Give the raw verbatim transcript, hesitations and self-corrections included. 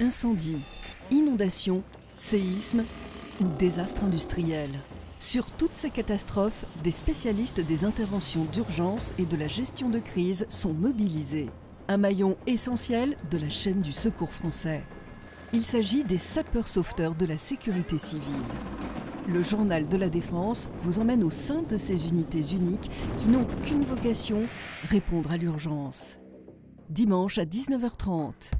Incendies, inondations, séismes ou désastres industriels. Sur toutes ces catastrophes, des spécialistes des interventions d'urgence et de la gestion de crise sont mobilisés. Un maillon essentiel de la chaîne du secours français. Il s'agit des sapeurs-sauveteurs de la sécurité civile. Le Journal de la Défense vous emmène au sein de ces unités uniques qui n'ont qu'une vocation, répondre à l'urgence. Dimanche à dix-neuf heures trente.